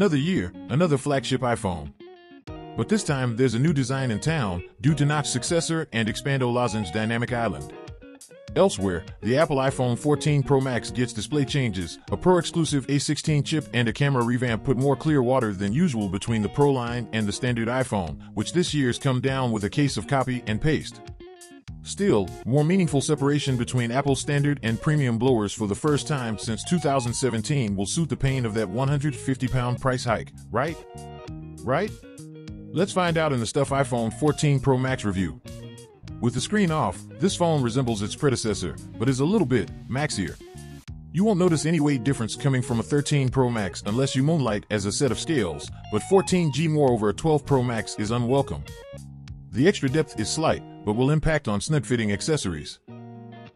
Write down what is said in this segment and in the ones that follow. Another year, another flagship iPhone. But this time, there's a new design in town due to Notch's successor and Expando Lozenge's Dynamic Island. Elsewhere, the Apple iPhone 14 Pro Max gets display changes, a Pro-exclusive A16 chip and a camera revamp put more clear water than usual between the Pro line and the standard iPhone, which this year's come down with a case of copy and paste. Still, more meaningful separation between Apple's standard and premium blowers for the first time since 2017 will suit the pain of that £150 price hike, right? Right? Let's find out in the Stuff iPhone 14 Pro Max review. With the screen off, this phone resembles its predecessor, but is a little bit maxier. You won't notice any weight difference coming from a 13 Pro Max unless you moonlight as a set of scales, but 14G more over a 12 Pro Max is unwelcome. The extra depth is slight, but will impact on snug-fitting accessories.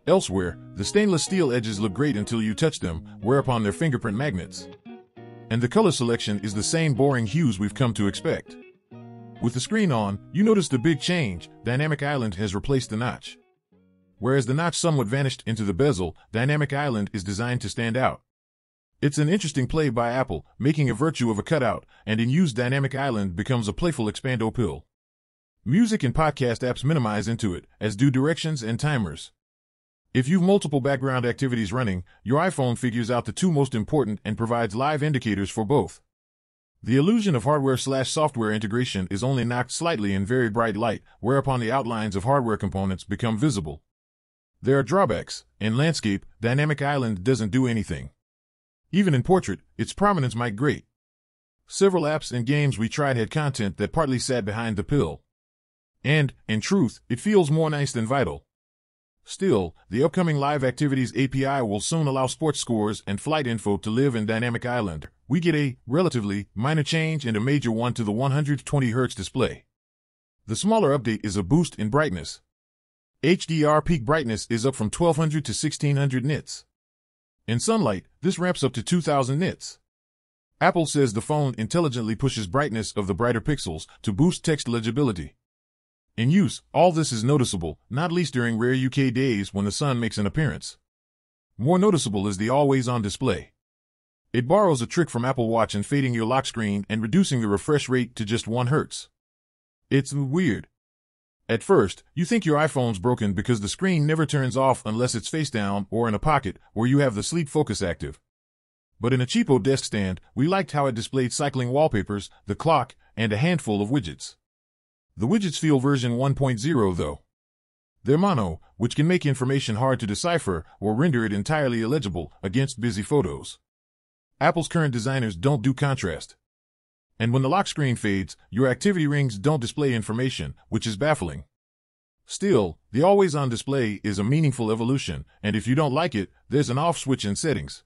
Elsewhere, the stainless steel edges look great until you touch them, whereupon they're fingerprint magnets. And the color selection is the same boring hues we've come to expect. With the screen on, you notice the big change: Dynamic Island has replaced the notch. Whereas the notch somewhat vanished into the bezel, Dynamic Island is designed to stand out. It's an interesting play by Apple, making a virtue of a cutout, and in use Dynamic Island becomes a playful Expando pill. Music and podcast apps minimize into it, as do directions and timers. If you've multiple background activities running, your iPhone figures out the two most important and provides live indicators for both. The illusion of hardware/software integration is only knocked slightly in very bright light, whereupon the outlines of hardware components become visible. There are drawbacks. In landscape, Dynamic Island doesn't do anything. Even in portrait, its prominence might grate. Several apps and games we tried had content that partly sat behind the pill. And, in truth, it feels more nice than vital. Still, the upcoming Live Activities API will soon allow sports scores and flight info to live in Dynamic Island. We get a relatively minor change and a major one to the 120Hz display. The smaller update is a boost in brightness. HDR peak brightness is up from 1200 to 1600 nits. In sunlight, this ramps up to 2000 nits. Apple says the phone intelligently pushes brightness of the brighter pixels to boost text legibility. In use, all this is noticeable, not least during rare UK days when the sun makes an appearance. More noticeable is the always-on display. It borrows a trick from Apple Watch in fading your lock screen and reducing the refresh rate to just 1 Hz. It's weird. At first, you think your iPhone's broken because the screen never turns off unless it's face down or in a pocket where you have the sleep focus active. But in a cheapo desk stand, we liked how it displayed cycling wallpapers, the clock, and a handful of widgets. The widgets feel version 1.0 though. They're mono, which can make information hard to decipher or render it entirely illegible against busy photos. Apple's current designers don't do contrast. And when the lock screen fades, your activity rings don't display information, which is baffling. Still, the always-on display is a meaningful evolution, and if you don't like it, there's an off switch in settings.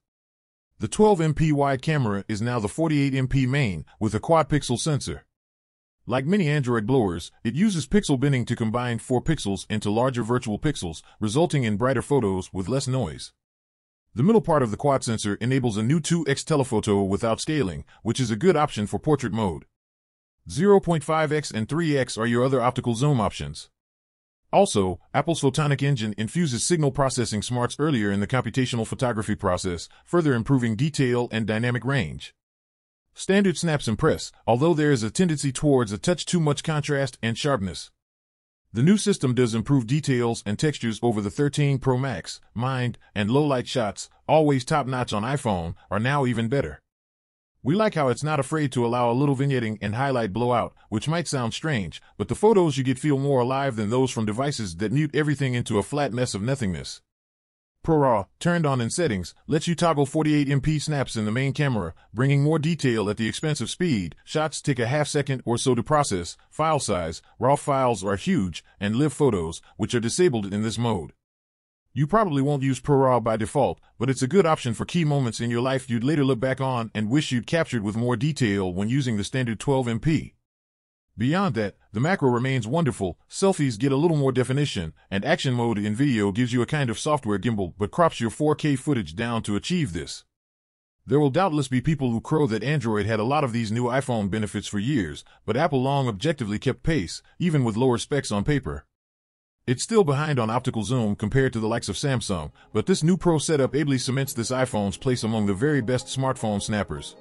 The 12MP wide camera is now the 48MP main with a quad-pixel sensor. Like many Android blowers, it uses pixel binning to combine 4 pixels into larger virtual pixels, resulting in brighter photos with less noise. The middle part of the quad sensor enables a new 2x telephoto without scaling, which is a good option for portrait mode. 0.5x and 3x are your other optical zoom options. Also, Apple's photonic engine infuses signal processing smarts earlier in the computational photography process, further improving detail and dynamic range. Standard snaps and press, although there is a tendency towards a touch too much contrast and sharpness. The new system does improve details and textures over the 13 Pro Max. Mind and low-light shots, always top-notch on iPhone, are now even better. We like how it's not afraid to allow a little vignetting and highlight blowout, which might sound strange, but the photos you get feel more alive than those from devices that mute everything into a flat mess of nothingness. ProRAW, turned on in settings, lets you toggle 48MP snaps in the main camera, bringing more detail at the expense of speed. Shots take a half-second or so to process. File size, raw files are huge, and live photos, which are disabled in this mode. You probably won't use ProRAW by default, but it's a good option for key moments in your life you'd later look back on and wish you'd captured with more detail when using the standard 12MP. Beyond that, the macro remains wonderful. Selfies get a little more definition, and action mode in video gives you a kind of software gimbal but crops your 4K footage down to achieve this. There will doubtless be people who crow that Android had a lot of these new iPhone benefits for years, but Apple long objectively kept pace, even with lower specs on paper. It's still behind on optical zoom compared to the likes of Samsung, but this new Pro setup ably cements this iPhone's place among the very best smartphone snappers.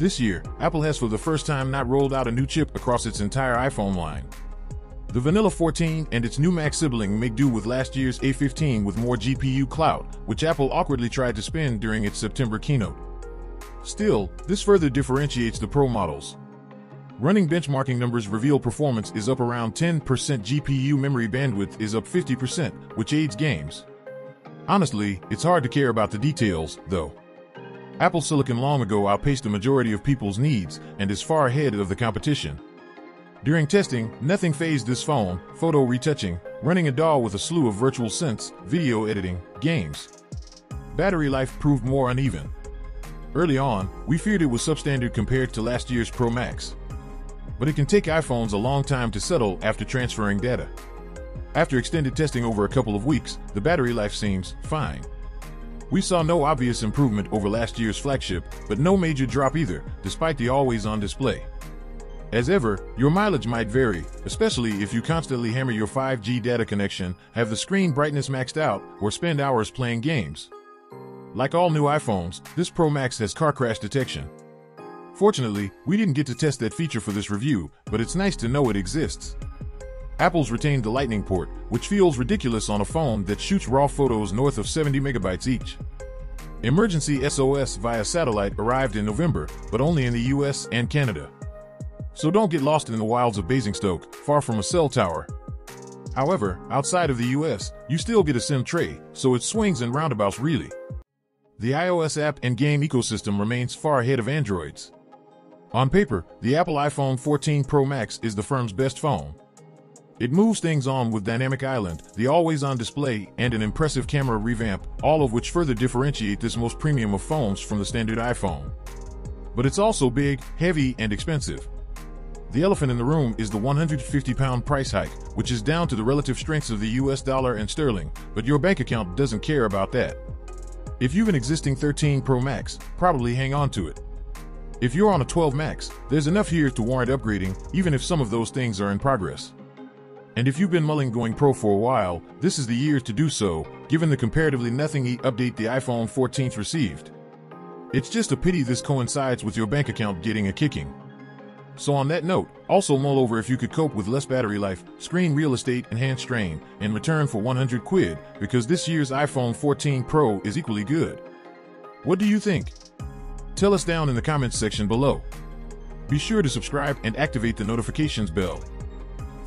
This year, Apple has for the first time not rolled out a new chip across its entire iPhone line. The vanilla 14 and its new Max sibling make do with last year's A15 with more GPU clout, which Apple awkwardly tried to spin during its September keynote. Still, this further differentiates the Pro models. Running benchmarking numbers reveal performance is up around 10%, GPU memory bandwidth is up 50%, which aids games. Honestly, it's hard to care about the details, though. Apple silicon long ago outpaced the majority of people's needs and is far ahead of the competition. During testing, nothing fazed this phone: photo retouching, running a DAW with a slew of virtual synths, video editing, games. Battery life proved more uneven. Early on, we feared it was substandard compared to last year's Pro Max. But it can take iPhones a long time to settle after transferring data. After extended testing over a couple of weeks, the battery life seems fine. We saw no obvious improvement over last year's flagship, but no major drop either, despite the always-on display. As ever, your mileage might vary, especially if you constantly hammer your 5G data connection, have the screen brightness maxed out, or spend hours playing games. Like all new iPhones, this Pro Max has car crash detection. Fortunately, we didn't get to test that feature for this review, but it's nice to know it exists. Apple's retained the Lightning port, which feels ridiculous on a phone that shoots raw photos north of 70 megabytes each. Emergency SOS via satellite arrived in November, but only in the US and Canada. So don't get lost in the wilds of Basingstoke, far from a cell tower. However, outside of the US, you still get a SIM tray, so it swings and roundabouts really. The iOS app and game ecosystem remains far ahead of Android's. On paper, the Apple iPhone 14 Pro Max is the firm's best phone. It moves things on with Dynamic Island, the always-on display, and an impressive camera revamp, all of which further differentiate this most premium of phones from the standard iPhone. But it's also big, heavy, and expensive. The elephant in the room is the £150 price hike, which is down to the relative strengths of the US dollar and sterling, but your bank account doesn't care about that. If you've an existing 13 Pro Max, probably hang on to it. If you're on a 12 Max, there's enough here to warrant upgrading, even if some of those things are in progress. And if you've been mulling going pro for a while, this is the year to do so, given the comparatively nothing-y update the iPhone 14 received. It's just a pity this coincides with your bank account getting a kicking. So on that note, also mull over if you could cope with less battery life, screen real estate, and hand strain, in return for 100 quid, because this year's iPhone 14 Pro is equally good. What do you think? Tell us down in the comments section below. Be sure to subscribe and activate the notifications bell.